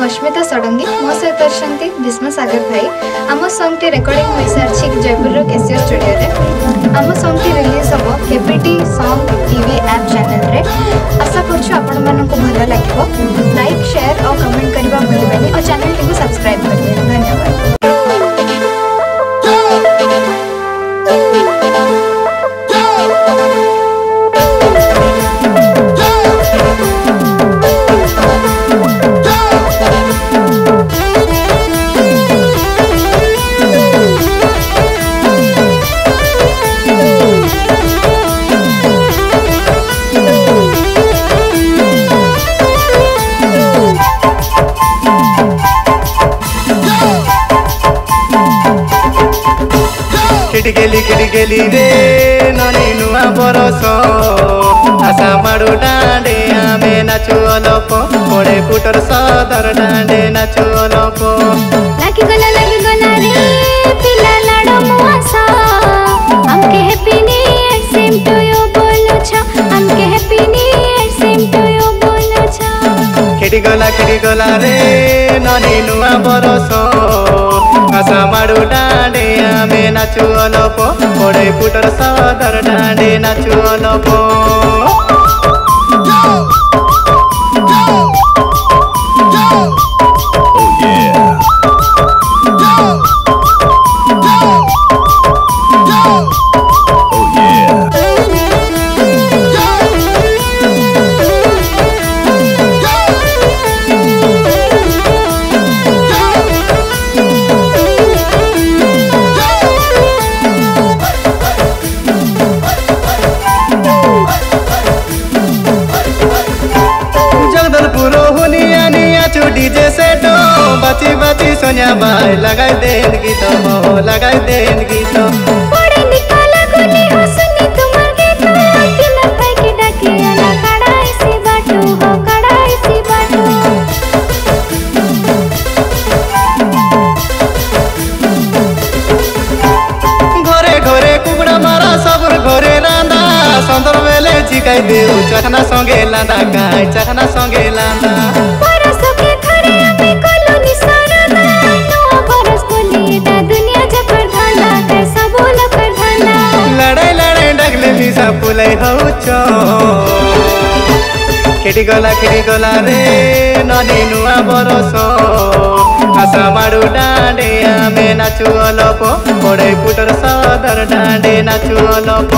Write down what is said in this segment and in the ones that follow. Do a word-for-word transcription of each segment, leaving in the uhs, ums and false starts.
ମୁଁ ଅସ୍ମିତା ଷଡ଼ଙ୍ଗୀ ମୋ ସହିତ ଅଛନ୍ତି ଭୀଷ୍ମ ସାଗର ଭାଇ। ଆମ ସଙ୍ଗଟି ରେକର୍ଡିଂ ହୋଇସାରିଛି ଜୟପୁରର କେସିଆର୍ ଷ୍ଟୁଡ଼ିଓରେ। ଆମ ସଙ୍ଗଟି ରିଲିଜ୍ ହେବ କେପିଟି ସଙ୍ଗ ଟିଭି ଆପ୍ ଚ୍ୟାନେଲ୍ରେ। ଆଶା କରୁଛୁ ଆପଣମାନଙ୍କୁ ଭଲ ଲାଗିବ। ଲାଇକ୍ ସେୟାର ଆଉ କମେଣ୍ଟ କରିବା ଭୁଲିବେନି ଆଉ ଚ୍ୟାନେଲ୍ଟିକୁ ସବସ୍କ୍ରାଇବ୍ କରିବେ। ଧନ୍ୟବାଦ। किटकेली किटकेली रे ननी नुआ बरस आशा माड़ू डांडे आमे नाचु अलोप बड़े फुटर सदर डांडे नाचु अलोप लागी गला लागी गला रे पिला लाडो मुआसा हमके हैप्पी नी सेम टू यू बोलो छा हमके हैप्पी नी सेम टू यू बोलो छा किटगला किटगला रे ननी नुआ बरस आशा माड़ू डांडे आमे नाचु अलोपो बड़े फुटर सदर डांडे नाचु अलोपो बाची बाची सोनिया बाई लगाई देन गीत हो लगाई देन गीत बड़े निकाला गोली हो सुनी तुम्हार गीत दिल थाई के डाके आला कड़ाई से बाटू हो कड़ाई से बाटू घरे घरे कुकड़ा मारा सबुर घरे लांदा संदर बेले झिकाई देऊ चखना संगे लांदा काई चखना संगे लांदा फुलाई होच खेटी गला खेटी गला रे ननी नुआ बरस आशा माड़ू डांडे आमे नाचु अलोप बड़े फुटर सदर डांडे नाचु अलोप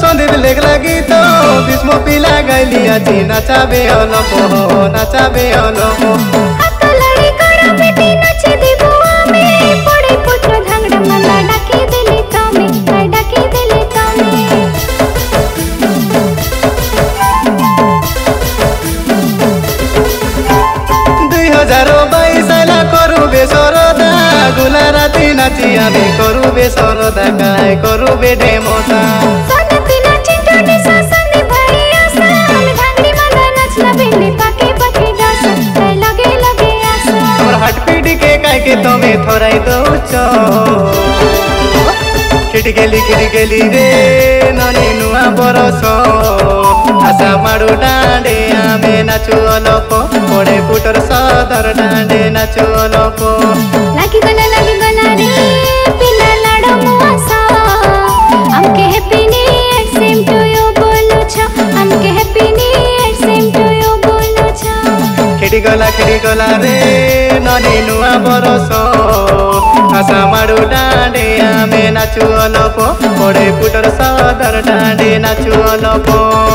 संदीप लेख लगी तो भीष्म पिला गैली अजी नचाबे अलोपो नचाबे अलोपो हाथ लड़ी करा बेटी नच देबो आमे पड़े पुत्र धांगड़ मला डाके देले तमे हाय डाके देले तमे दो हज़ार बाईस साला करू बे सरदा गुला राती नाची आमे करू बे सरदा काय करू बे डेमोता तमें थोराई दौच खिटकेली खिटकेली रे ननी नुआ बरस आशा माड़ू डांडे आमे नाचु अलोप बड़े फुटर सदर डांडे नाचु अलोप लागी गला लागी गला रे पिला लाडो मुआसा हमके हैप्पी नी सेम टू यू बोलो छा हमके हैप्पी नी सेम टू यू बोलो छा खिटकेला खिटकेला रे ननी नुआ बरस आशा माड़ू डांडे आमे नाचु अलोप बड़े फुटर सदर डांडे नाचु अलोप।